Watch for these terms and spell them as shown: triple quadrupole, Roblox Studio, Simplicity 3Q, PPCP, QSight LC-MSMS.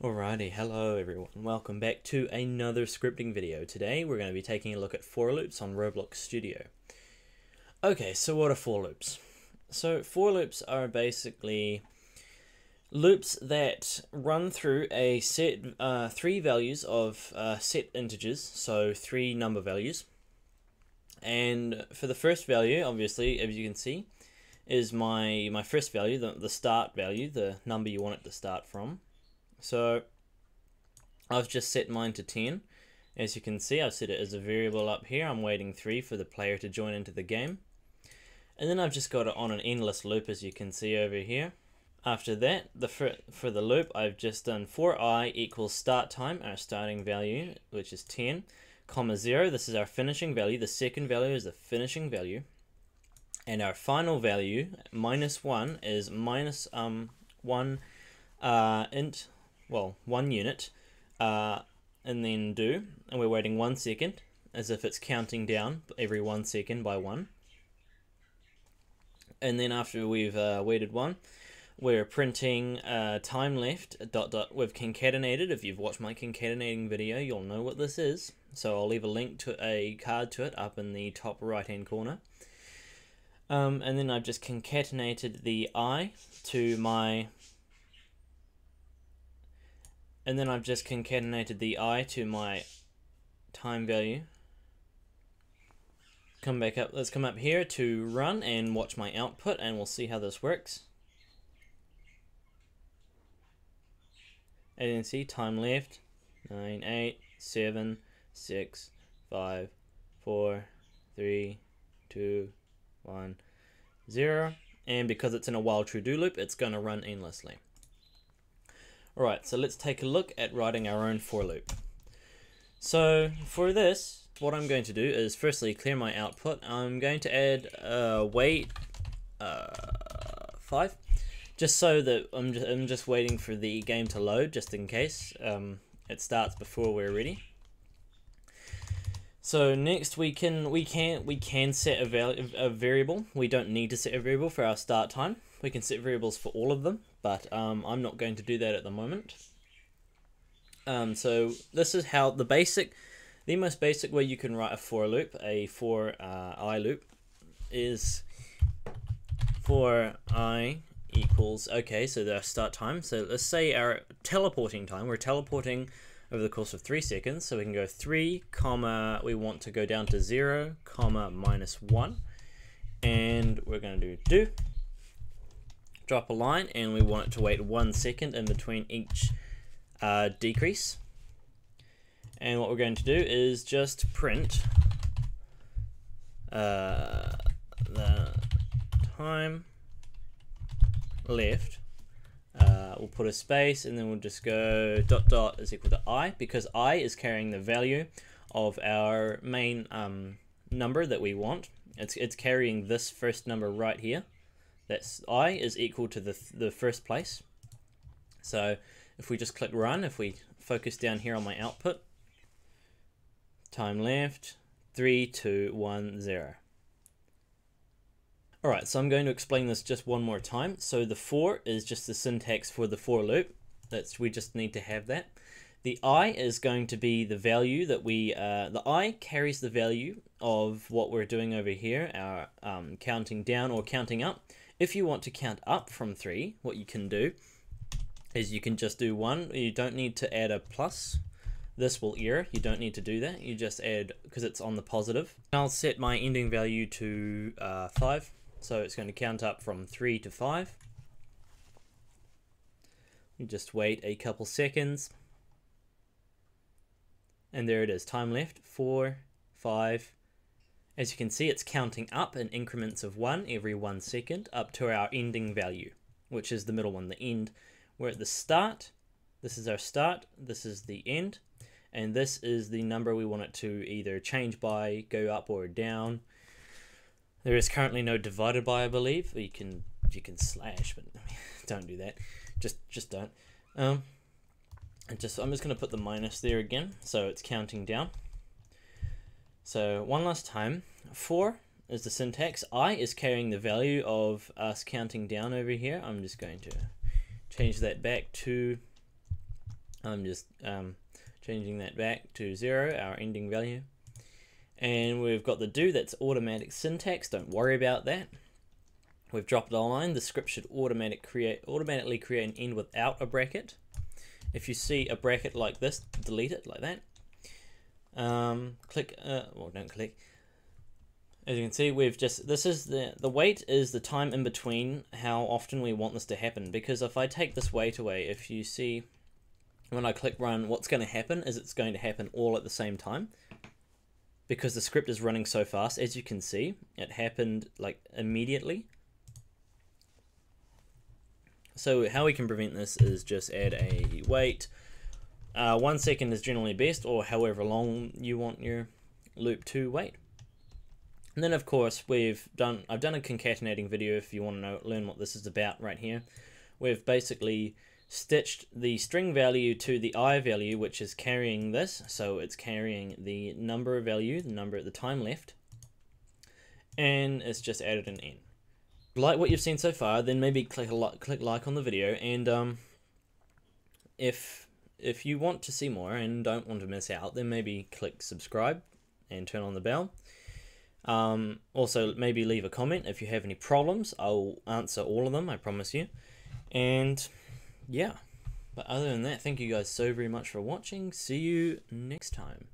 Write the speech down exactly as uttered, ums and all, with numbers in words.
Alrighty, hello everyone, welcome back to another scripting video. Today we're going to be taking a look at for loops on Roblox Studio. Okay, so what are for loops? So for loops are basically loops that run through a set, uh, three values of uh, set integers, so three number values. And for the first value, obviously, as you can see, is my, my first value, the, the start value, the number you want it to start from. So I've just set mine to ten. As you can see, I've set it as a variable up here. I'm waiting three for the player to join into the game. And then I've just got it on an endless loop, as you can see over here. After that, the for, for the loop, I've just done for I equals start time, our starting value, which is ten, comma zero. This is our finishing value. The second value is the finishing value. And our final value, minus one, is minus um, one uh, int, well, one unit, uh, and then do, and we're waiting one second, as if it's counting down every one second by one. And then after we've uh, waited one, we're printing uh, time left, dot dot, we've concatenated. If you've watched my concatenating video, you'll know what this is. So I'll leave a link to a card to it up in the top right-hand corner. Um, and then I've just concatenated the I to my... And then I've just concatenated the I to my time value. Come back up, let's come up here to run and watch my output, and we'll see how this works. And you can see time left, nine, eight, seven, six, five, four, three, two, one, zero. And because it's in a while true do loop, it's gonna run endlessly. Alright, so let's take a look at writing our own for loop. So for this, what I'm going to do is firstly clear my output. I'm going to add a uh, wait uh, five, just so that I'm just, I'm just waiting for the game to load, just in case um, it starts before we're ready. So next we can we can we can set a, value, a variable. We don't need to set a variable for our start time. We can set variables for all of them, but um, I'm not going to do that at the moment. Um, so this is how the basic, the most basic way you can write a for loop, a for uh, I loop, is for I equals, okay, so the start time. So let's say our teleporting time, we're teleporting over the course of three seconds. So we can go three, comma, we want to go down to zero, comma, minus one. And we're gonna do do. Drop a line, and we want it to wait one second in between each uh, decrease. And what we're going to do is just print uh, the time left. Uh, we'll put a space, and then we'll just go dot dot is equal to I, because I is carrying the value of our main um, number that we want. It's it's carrying this first number right here. That's I is equal to the, the first place. So if we just click run, if we focus down here on my output, time left, three, two, one, zero. All right, so I'm going to explain this just one more time. So the for is just the syntax for the for loop. That's, we just need to have that. The I is going to be the value that we, uh, the I carries the value of what we're doing over here, our um, counting down or counting up. If you want to count up from three, what you can do is you can just do one. You don't need to add a plus. This will error. You don't need to do that. You just add, because it's on the positive. I'll set my ending value to uh, five. So it's going to count up from three to five. You just wait a couple seconds. And there it is, time left, four, five. As you can see, it's counting up in increments of one every one second up to our ending value, which is the middle one, the end. We're at the start, this is our start, this is the end, and this is the number we want it to either change by, go up or down. There is currently no divided by, I believe. You can you can slash, but don't do that. Just just don't. Um, and just I'm just gonna put the minus there again, so it's counting down. So one last time, for is the syntax. I is carrying the value of us counting down over here. I'm just going to change that back to I'm just um, changing that back to zero, our ending value. And we've got the do, that's automatic syntax, don't worry about that. We've dropped a line, the script should automatic create, automatically create an end without a bracket. If you see a bracket like this, delete it like that. Um, click, uh, well don't click. As you can see, we've just, this is the, the wait is the time in between how often we want this to happen, because if I take this wait away, if you see when I click run, what's going to happen is it's going to happen all at the same time. Because the script is running so fast, as you can see, it happened like immediately. So how we can prevent this is just add a wait. Uh, one second is generally best, or however long you want your loop to wait. And then of course we've done, I've done a concatenating video if you want to know, learn what this is about right here. We've basically stitched the string value to the I value, which is carrying this, so it's carrying the number value, the number at the time left, and it's just added an end. Like what you've seen so far, then maybe click a like, click like on the video, and um, if if you want to see more and don't want to miss out, then maybe click subscribe and turn on the bell. Um, also, maybe leave a comment if you have any problems. I'll answer all of them, I promise you. And yeah, but other than that, thank you guys so very much for watching. See you next time.